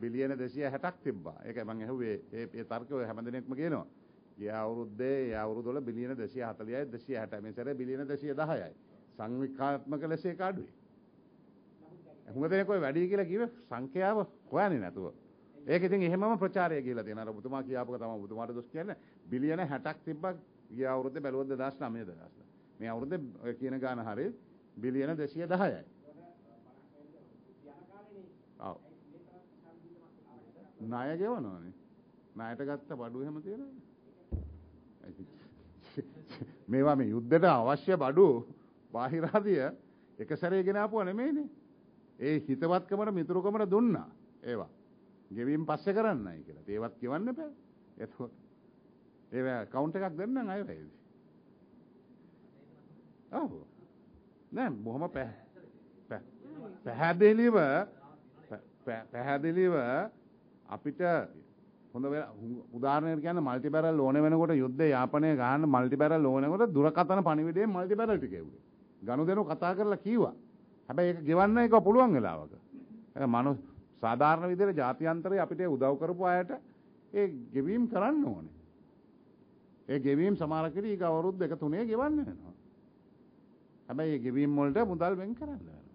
බිලියන 260ක් තිබ්බා. ඒකයි මම ඇහුවේ මේ තර්කය ඔය හැමදෙණෙක්ම කියනවා. ගිය අවුරුද්දේ ඒ අවුරුදු වල බිලියන 240යි 260යි මේ සැරේ බිලියන 210යි. සංවිකාත්මක ලෙස ඒක අඩුයි. හුඟ දෙනෙක් ඔය වැඩි කියලා කිව්වේ සංඛ්‍යාව හොයන්නේ නැතුව. ඒක ඉතින් එහෙමම ප්‍රචාරය කියලා තියෙනවා. අර ඔබතුමා කියාපුවා තමයි ඔබතුමාට දොස් කියන්නේ. බිලියන 60ක් තිබ්බා ගිය අවුරුද්දේ බැලුවොත් 2009 2010. මේ අවුරුද්දේ ඔය කියන ගාන හරිය බිලියන 210යි. ඔව්. ණය ගෙවනවානේ. ණයට ගත්ත බඩු එහෙම තියෙනවනේ. මේවා මේ යුද්ධයට අවශ්‍ය බඩු බාහිර ආදිය එක සැරේ ගෙන ආපුවා නෙමෙයිනේ. ඒ හිතවත්කමට මිතුරුකමට දුන්නා. ඒවා ගෙවීම පස්සේ කරන්නයි කියලා. ඒවත් කියවන්න බෑ. එතකොට ඒවා account එකක් දෙන්න නම් අය වෙයිද? ඔව්. නෑ බොහොම පැහැදිලිව අපිට හොඳ උදාහරණයක් කියන්න මල්ටි බැරල් ලෝන වෙනකොට යුද්ධය යාපනය ගහන්න මල්ටි බැරල් ලෝන වෙනකොට දුරකථන පණිවිඩයේ මල්ටි බැරල් ටික එවුවේ. ගනුදෙනු කතා කරලා කිව්වා. හැබැයි ඒක ගෙවන්න එක පුළුවන් වෙලාවක. ඒක මනෝ සාධාරණ විදිහට ජාත්‍යන්තරයේ අපිට උදව් කරපු අයට ඒ ගෙවීම් කරන්න ඕනේ. ඒ ගෙවීම් සමහර කෙනෙක් අවුරුදු 2-3 ගෙවන්න වෙනවා. හැබැයි ඒ ගෙවීම් වලට මුදල් වෙන් කරන්න වෙනවා.